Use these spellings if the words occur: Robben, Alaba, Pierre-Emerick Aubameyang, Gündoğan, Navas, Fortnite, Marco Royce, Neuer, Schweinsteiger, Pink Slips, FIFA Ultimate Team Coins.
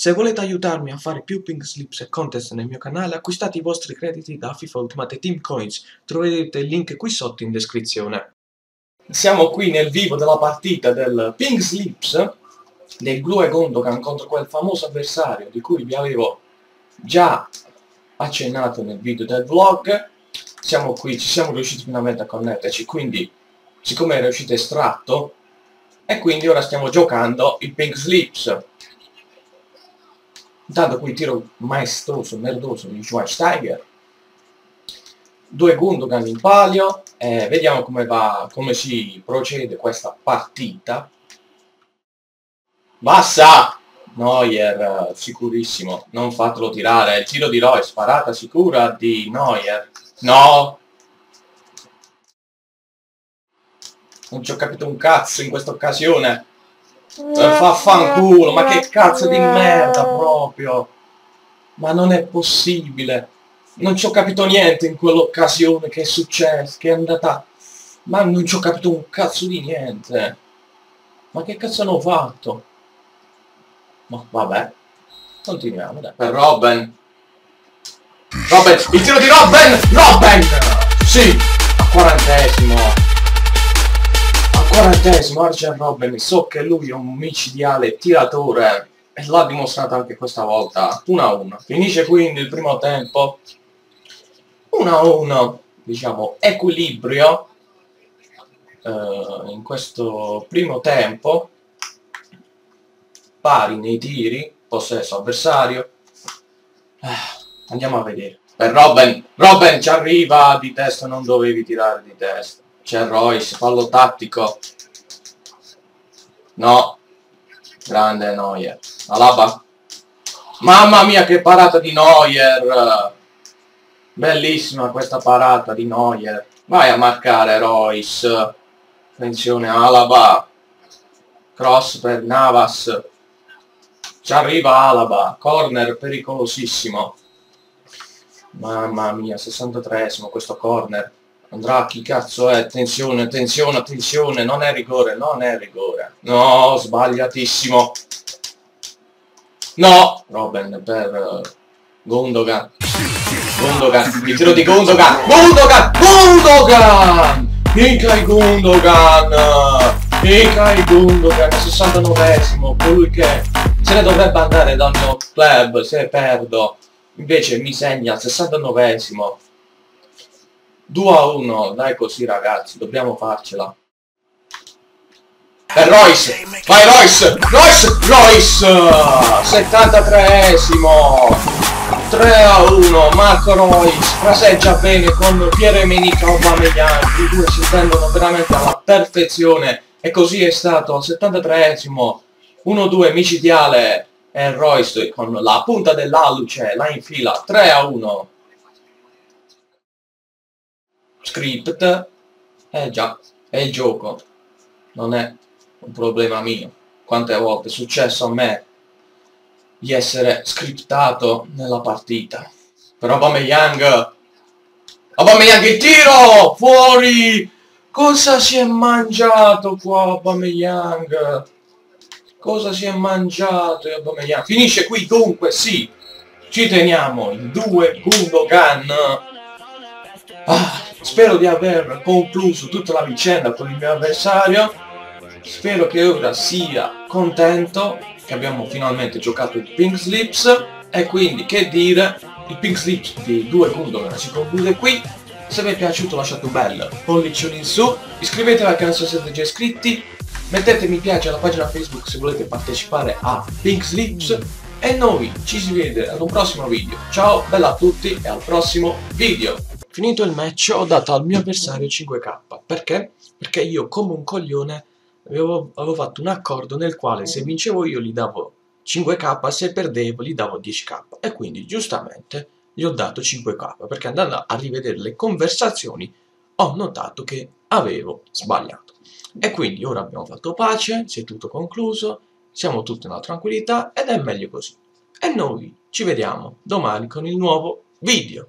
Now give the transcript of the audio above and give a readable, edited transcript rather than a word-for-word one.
Se volete aiutarmi a fare più pink slips e contest nel mio canale, acquistate i vostri crediti da FIFA Ultimate Team Coins, troverete il link qui sotto in descrizione. Siamo qui nel vivo della partita del pink slips del Glue Gündoğan contro quel famoso avversario di cui vi avevo già accennato nel video del vlog. Siamo qui, ci siamo riusciti finalmente a connetterci, quindi siccome era uscito estratto e quindi ora stiamo giocando il pink slips. Intanto qui tiro maestoso, merdoso di Schweinsteiger. Due Gündoğan in palio. Vediamo come va, come si procede questa partita. Bassa! Neuer, sicurissimo. Non fatelo tirare. Il tiro di Roy, sparata sicura di Neuer. No! Non ci ho capito un cazzo in questa occasione. Vaffanculo, ma che cazzo di merda proprio! Ma non è possibile! Non ci ho capito niente in quell'occasione, che è successo, che è andata... Ma non ci ho capito un cazzo di niente! Ma che cazzo hanno fatto? Ma vabbè, continuiamo, dai. Per Robben! Robben! Il tiro di Robben! Robben! Sì! Al 40°! Arjen Robben, so che lui è un micidiale tiratore e l'ha dimostrato anche questa volta. 1-1. Finisce quindi il primo tempo 1-1, diciamo equilibrio in questo primo tempo, pari nei tiri, possesso avversario. Andiamo a vedere. Per Robben, Robben ci arriva di testa, non dovevi tirare di testa. C'è Royce, fallo tattico. No. Grande Neuer. Alaba. Mamma mia che parata di Neuer. Bellissima questa parata di Neuer. Vai a marcare Royce. Attenzione Alaba. Cross per Navas. Ci arriva Alaba. Corner pericolosissimo. Mamma mia, 63esimo questo corner. Andrà, chi cazzo è? Attenzione, attenzione, attenzione, non è rigore, non è rigore. No, sbagliatissimo. No, Robben per Gündoğan. Gündoğan, il tiro di Gündoğan. Gündoğan, Gündoğan! Minchia il Gündoğan! Minchia il Gündoğan, 69esimo, colui che se ne dovrebbe andare dal mio club se perdo. Invece mi segna al 69esimo. 2-1, dai così ragazzi, dobbiamo farcela. Per Royce, vai Royce, Royce, Royce, 73esimo, 3-1, Marco Royce fraseggia bene con Pierre-Emerick Aubameyang, i due si tendono veramente alla perfezione, e così è stato al 73esimo, 1-2 micidiale, e Royce con la punta dell'alluce la infila, 3-1. Script, già, è il gioco, non è un problema mio. Quante volte è successo a me di essere scriptato nella partita. Però Aubameyang, Aubameyang il tiro, fuori! Cosa si è mangiato qua Aubameyang? Cosa si è mangiato Aubameyang? Finisce qui dunque, sì, ci teniamo, il 2 Gündoğan. Spero di aver concluso tutta la vicenda con il mio avversario, spero che ora sia contento che abbiamo finalmente giocato il pink slips, e quindi che dire, il pink slips di 2 Gündoğan si conclude qui. Se vi è piaciuto lasciate un bel pollicione in su, iscrivetevi al canale se siete già iscritti, mettete mi piace alla pagina Facebook se volete partecipare a pink slips, e noi ci si vede ad un prossimo video. Ciao, bella a tutti e al prossimo video! Finito il match ho dato al mio avversario 5k, perché? Perché io come un coglione avevo fatto un accordo nel quale se vincevo io gli davo 5k, se perdevo gli davo 10k, e quindi giustamente gli ho dato 5k, perché andando a rivedere le conversazioni ho notato che avevo sbagliato, e quindi ora abbiamo fatto pace, si è tutto concluso, siamo tutti nella tranquillità ed è meglio così, e noi ci vediamo domani con il nuovo video.